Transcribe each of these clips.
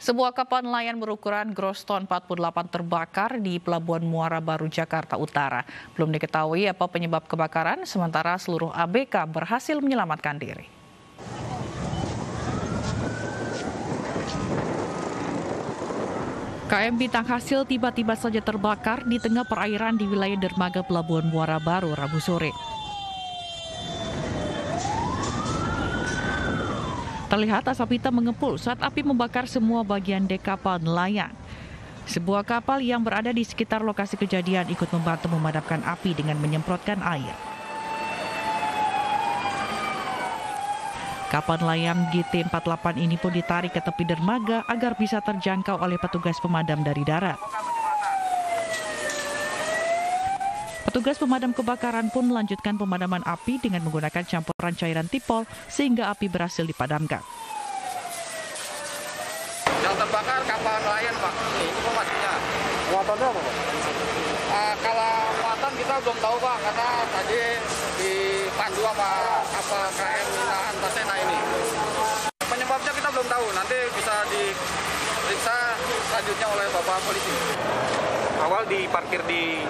Sebuah kapal nelayan berukuran gross ton 48 terbakar di Pelabuhan Muara Baru, Jakarta Utara. Belum diketahui apa penyebab kebakaran, sementara seluruh ABK berhasil menyelamatkan diri. KM Bintang Hasil tiba-tiba saja terbakar di tengah perairan di wilayah dermaga Pelabuhan Muara Baru, Rabu sore. Terlihat asap hitam mengepul saat api membakar semua bagian dek kapal nelayan. Sebuah kapal yang berada di sekitar lokasi kejadian ikut membantu memadamkan api dengan menyemprotkan air. Kapal nelayan GT48 ini pun ditarik ke tepi dermaga agar bisa terjangkau oleh petugas pemadam dari darat. Petugas pemadam kebakaran pun melanjutkan pemadaman api dengan menggunakan campuran cairan tipol sehingga api berhasil dipadamkan. Yang terbakar kapal nelayan, Pak. Ini pemadamnya. Muatannya apa, Pak? Kalau muatan kita belum tahu, Pak, karena tadi dipandu sama kapal KM Antasena ini. Penyebabnya kita belum tahu, nanti bisa diperiksa selanjutnya oleh Bapak Polisi. Awal diparkir di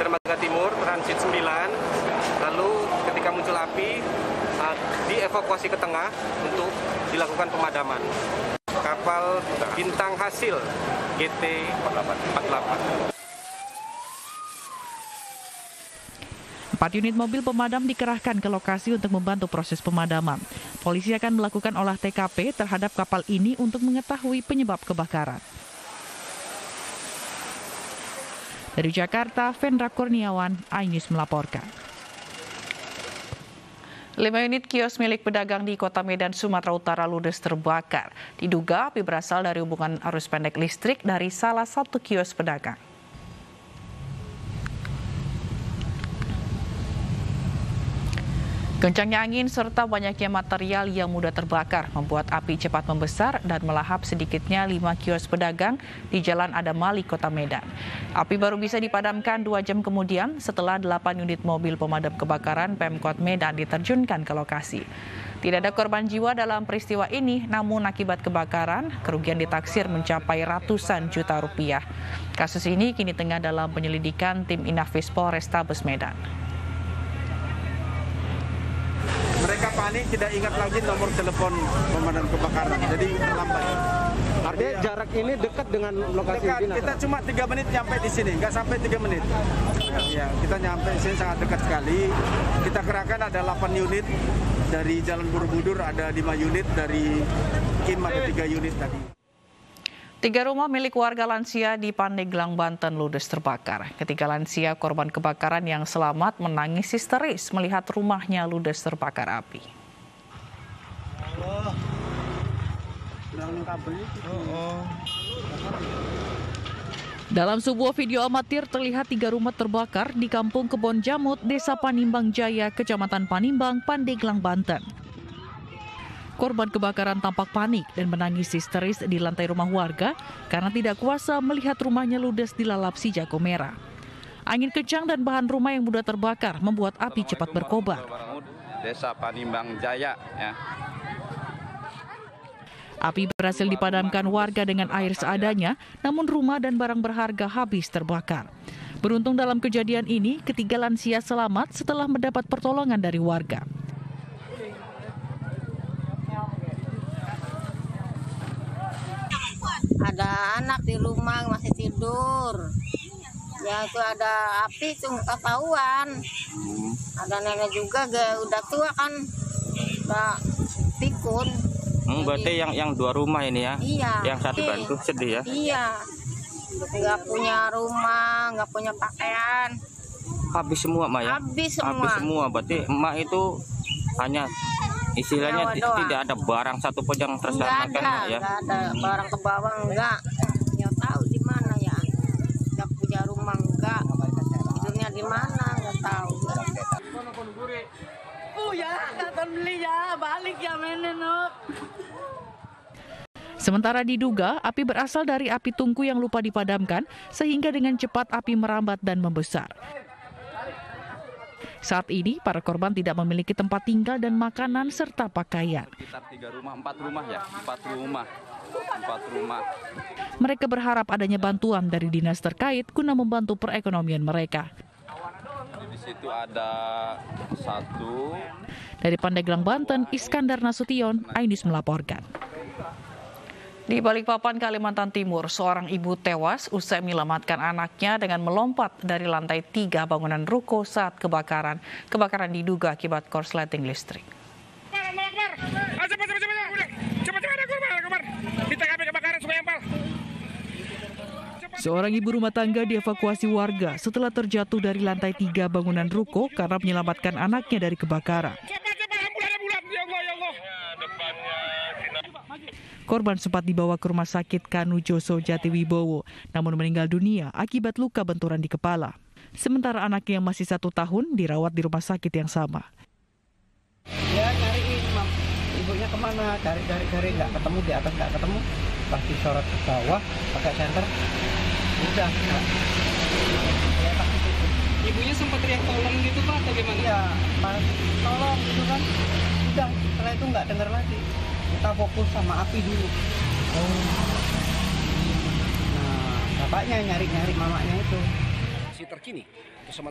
Dermaga Timur, transit 9, lalu ketika muncul api, dievakuasi ke tengah untuk dilakukan pemadaman. Kapal Bintang Hasil GT48. 4 unit mobil pemadam dikerahkan ke lokasi untuk membantu proses pemadaman. Polisi akan melakukan olah TKP terhadap kapal ini untuk mengetahui penyebab kebakaran. Dari Jakarta, Vendra Kurniawan, iNews melaporkan. 5 unit kios milik pedagang di Kota Medan, Sumatera Utara ludes terbakar. Diduga api berasal dari hubungan arus pendek listrik dari salah satu kios pedagang. Kencangnya angin serta banyaknya material yang mudah terbakar membuat api cepat membesar dan melahap sedikitnya 5 kios pedagang di Jalan Adamali, Kota Medan. Api baru bisa dipadamkan 2 jam kemudian setelah 8 unit mobil pemadam kebakaran Pemkot Medan diterjunkan ke lokasi. Tidak ada korban jiwa dalam peristiwa ini, namun akibat kebakaran, kerugian ditaksir mencapai ratusan juta rupiah. Kasus ini kini tengah dalam penyelidikan tim Inafis Polrestabes Medan. Mereka panik, tidak ingat lagi nomor telepon pemadam kebakaran, jadi terlambat. Artinya jarak ini dekat dengan lokasi dekat, kita cuma 3 menit nyampe di sini, nggak sampai 3 menit. Ya, kita nyampe di sini sangat dekat sekali. Kita kerahkan ada 8 unit, dari Jalan Borobudur ada 5 unit, dari Kim ada 3 unit tadi. 3 rumah milik warga lansia di Pandeglang, Banten ludes terbakar. Ketika lansia korban kebakaran yang selamat menangis histeris melihat rumahnya ludes terbakar api. Dalam sebuah video amatir terlihat 3 rumah terbakar di Kampung Kebon Jamut, Desa Panimbang Jaya, Kecamatan Panimbang, Pandeglang, Banten. Korban kebakaran tampak panik dan menangis histeris di lantai rumah warga karena tidak kuasa melihat rumahnya ludes dilalap si jago merah. Angin kencang dan bahan rumah yang mudah terbakar membuat api cepat berkobar. Desa Panimbang Jaya, ya. Api berhasil dipadamkan warga dengan air seadanya, namun rumah dan barang berharga habis terbakar. Beruntung dalam kejadian ini, ketiga lansia selamat setelah mendapat pertolongan dari warga. Ada anak di rumah masih tidur. Ya itu ada api itu ketahuan. Ada nenek juga udah tua kan. Udah pikun. Berarti jadi, yang 2 rumah ini ya. Iya. Yang satu bantu sedih ya. Iya. Nggak punya rumah, nggak punya pakaian. Habis semua, Mak, ya? Habis semua. Berarti Mak itu hanya istilahnya tidak ada barang satu pun yang terselamatkan ya. Enggak ada barang ke bawah enggak. Ya tahu di mana ya. Enggak punya rumah enggak. Tidurnya di mana enggak tahu. Sementara diduga api berasal dari api tungku yang lupa dipadamkan sehingga dengan cepat api merambat dan membesar. Saat ini, para korban tidak memiliki tempat tinggal dan makanan serta pakaian. Sekitar 4 rumah. Mereka berharap adanya bantuan dari dinas terkait guna membantu perekonomian mereka. Di situ ada satu. Dari Pandeglang, Banten, Iskandar Nasution, iNews melaporkan. Di Balikpapan, Kalimantan Timur, seorang ibu tewas usai menyelamatkan anaknya dengan melompat dari lantai 3 bangunan ruko saat kebakaran. Kebakaran diduga akibat korsleting listrik. Seorang ibu rumah tangga dievakuasi warga setelah terjatuh dari lantai 3 bangunan ruko karena menyelamatkan anaknya dari kebakaran. Korban sempat dibawa ke rumah sakit Kanujoso Jatiwibowo, namun meninggal dunia akibat luka benturan di kepala. Sementara anaknya yang masih 1 tahun dirawat di rumah sakit yang sama. Ya, cari ibunya kemana? Cari nggak ketemu, di atas nggak ketemu. Pas disorot ke bawah, pakai senter, udah. Ya, ibunya sempat teriak tolong gitu Pak, atau gimana? Ya, tolong gitu kan. Udah, setelah itu nggak dengar lagi. Kita fokus sama api dulu. Nah, bapaknya nyari-nyari mamanya itu.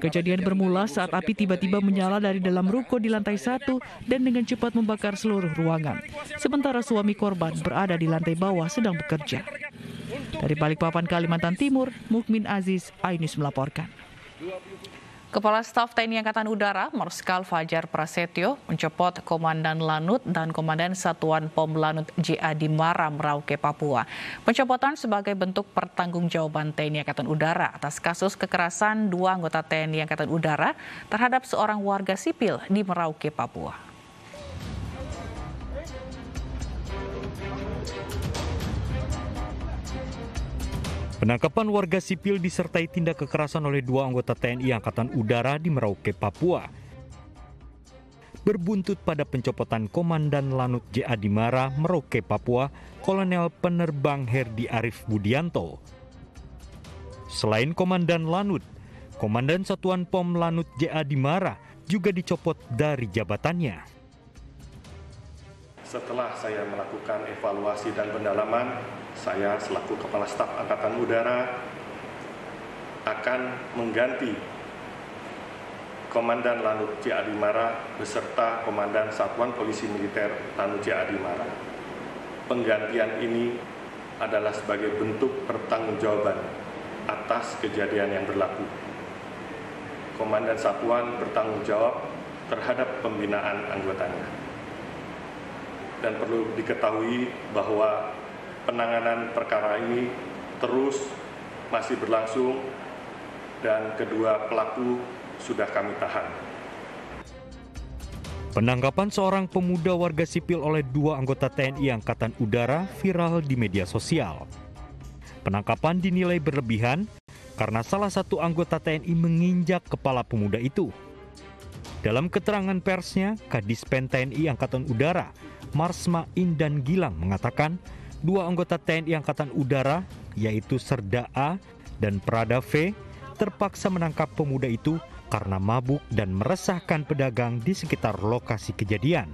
Kejadian bermula saat api tiba-tiba menyala dari dalam ruko di lantai 1 dan dengan cepat membakar seluruh ruangan. Sementara suami korban berada di lantai bawah sedang bekerja. Dari Balikpapan, Kalimantan Timur, Mukmin Aziz, iNews melaporkan. Kepala Staf TNI Angkatan Udara, Marsekal Fajar Prasetyo, mencopot Komandan Lanud dan Komandan Satuan POM Lanud J.A. Dimara, Merauke, Papua. Pencopotan sebagai bentuk pertanggungjawaban TNI Angkatan Udara atas kasus kekerasan 2 anggota TNI Angkatan Udara terhadap seorang warga sipil di Merauke, Papua. Penangkapan warga sipil disertai tindak kekerasan oleh 2 anggota TNI Angkatan Udara di Merauke, Papua. Berbuntut pada pencopotan Komandan Lanud J.A. Dimara, Merauke, Papua, Kolonel Penerbang Herdi Arief Budianto. Selain Komandan Lanud, Komandan Satuan POM Lanud J.A. Dimara juga dicopot dari jabatannya. Setelah saya melakukan evaluasi dan pendalaman, saya selaku Kepala Staf Angkatan Udara akan mengganti Komandan Lanud J.A. Dimara beserta Komandan Satuan Polisi Militer Lanud J.A. Dimara. Penggantian ini adalah sebagai bentuk pertanggungjawaban atas kejadian yang berlaku. Komandan Satuan bertanggung jawab terhadap pembinaan anggotanya. Dan perlu diketahui bahwa penanganan perkara ini terus masih berlangsung dan kedua pelaku sudah kami tahan. Penangkapan seorang pemuda warga sipil oleh 2 anggota TNI Angkatan Udara viral di media sosial. Penangkapan dinilai berlebihan karena salah satu anggota TNI menginjak kepala pemuda itu. Dalam keterangan persnya, Kadispen TNI Angkatan Udara, Marsma Indan Gilang mengatakan, 2 anggota TNI Angkatan Udara, yaitu Serda A dan Prada V, terpaksa menangkap pemuda itu karena mabuk dan meresahkan pedagang di sekitar lokasi kejadian.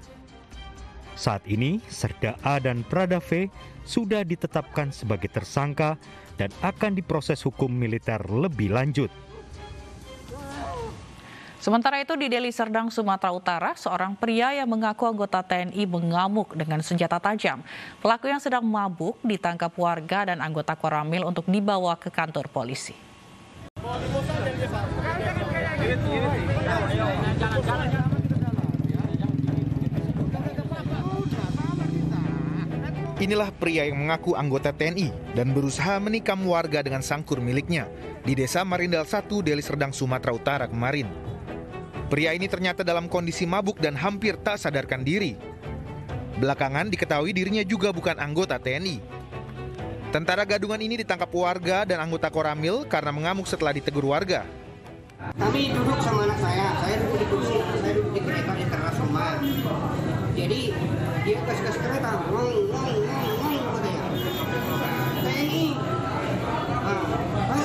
Saat ini, Serda A dan Prada V sudah ditetapkan sebagai tersangka dan akan diproses hukum militer lebih lanjut. Sementara itu di Deli Serdang, Sumatera Utara, seorang pria yang mengaku anggota TNI mengamuk dengan senjata tajam. Pelaku yang sedang mabuk ditangkap warga dan anggota Koramil untuk dibawa ke kantor polisi. Inilah pria yang mengaku anggota TNI dan berusaha menikam warga dengan sangkur miliknya di Desa Marindal 1, Deli Serdang, Sumatera Utara kemarin. Pria ini ternyata dalam kondisi mabuk dan hampir tak sadarkan diri. Belakangan diketahui dirinya juga bukan anggota TNI. Tentara gadungan ini ditangkap warga dan anggota Koramil karena mengamuk setelah ditegur warga. Kami duduk sama anak saya duduk di kursi, saya duduk di kereta di teras rumah. Jadi dia gas-gas kereta, katanya. TNI,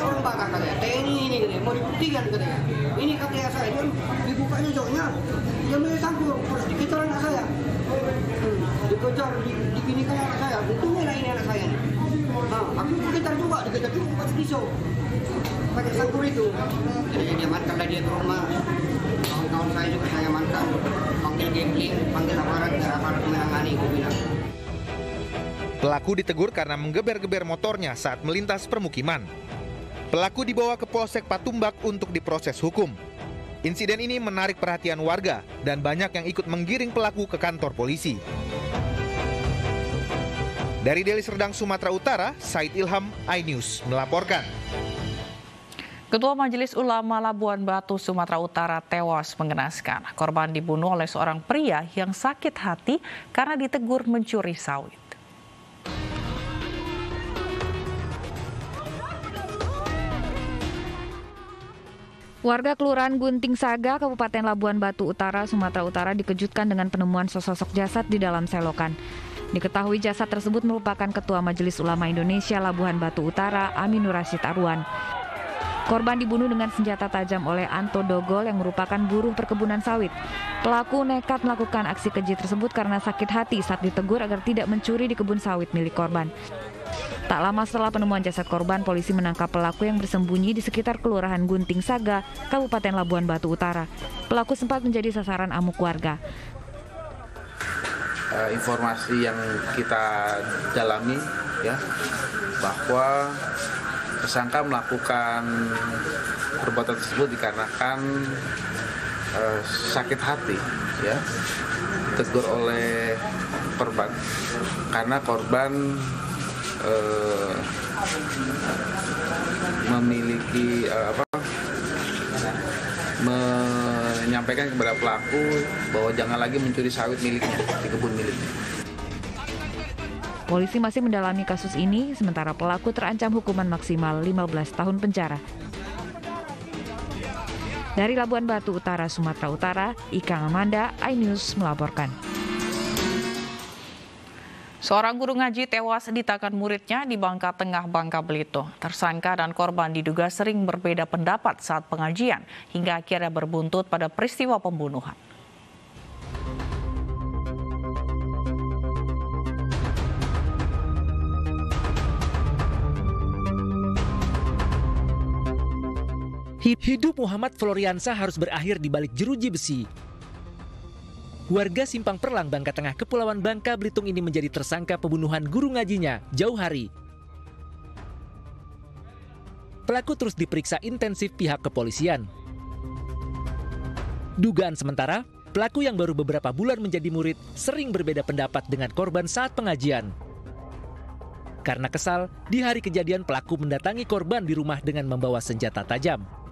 orang bakar katanya, TNI ini, mau dibuktikan katanya. Ini katanya saya dibukanya di sini kan anak saya, untungnya lah ini anak saya. Nah, aku dikejar juga, pakai pisau, pakai sangkur itu. Jadi diamankanlah dia ke rumah. Kawan-kawan saya juga saya amankan, panggil gambling, panggil aparat, aparat menangani, aku bilang. Pelaku ditegur karena menggeber-geber motornya saat melintas permukiman. Pelaku dibawa ke Polsek Patumbak untuk diproses hukum. Insiden ini menarik perhatian warga dan banyak yang ikut menggiring pelaku ke kantor polisi. Dari Deli Serdang, Sumatera Utara, Said Ilham, iNews melaporkan. Ketua Majelis Ulama Labuan Batu, Sumatera Utara tewas mengenaskan. Korban dibunuh oleh seorang pria yang sakit hati karena ditegur mencuri sawit. Warga Kelurahan Gunting Saga, Kabupaten Labuan Batu Utara, Sumatera Utara dikejutkan dengan penemuan sesosok jasad di dalam selokan. Diketahui jasad tersebut merupakan Ketua Majelis Ulama Indonesia Labuan Batu Utara, Aminur Rasyid Aruan. Korban dibunuh dengan senjata tajam oleh Anto Dogol yang merupakan buruh perkebunan sawit. Pelaku nekat melakukan aksi keji tersebut karena sakit hati saat ditegur agar tidak mencuri di kebun sawit milik korban. Tak lama setelah penemuan jasad korban, polisi menangkap pelaku yang bersembunyi di sekitar Kelurahan Gunting Saga, Kabupaten Labuan Batu Utara. Pelaku sempat menjadi sasaran amuk warga. Informasi yang kita dalami, ya, bahwa tersangka melakukan perbuatan tersebut dikarenakan sakit hati, ya, ditegur oleh korban karena korban memiliki menyampaikan kepada pelaku bahwa jangan lagi mencuri sawit miliknya di kebun miliknya. Polisi masih mendalami kasus ini, sementara pelaku terancam hukuman maksimal 15 tahun penjara. Dari Labuan Batu Utara, Sumatera Utara, Ikang Amanda, iNews melaporkan. Seorang guru ngaji tewas di tangan muridnya di Bangka Tengah, Bangka Belitung. Tersangka dan korban diduga sering berbeda pendapat saat pengajian, hingga akhirnya berbuntut pada peristiwa pembunuhan. Hidup Muhammad Florianza harus berakhir di balik jeruji besi. Warga Simpang Perlang, Bangka Tengah, Kepulauan Bangka, Belitung ini menjadi tersangka pembunuhan guru ngajinya, Jauhari. Pelaku terus diperiksa intensif pihak kepolisian. Dugaan sementara, pelaku yang baru beberapa bulan menjadi murid sering berbeda pendapat dengan korban saat pengajian. Karena kesal, di hari kejadian pelaku mendatangi korban di rumah dengan membawa senjata tajam.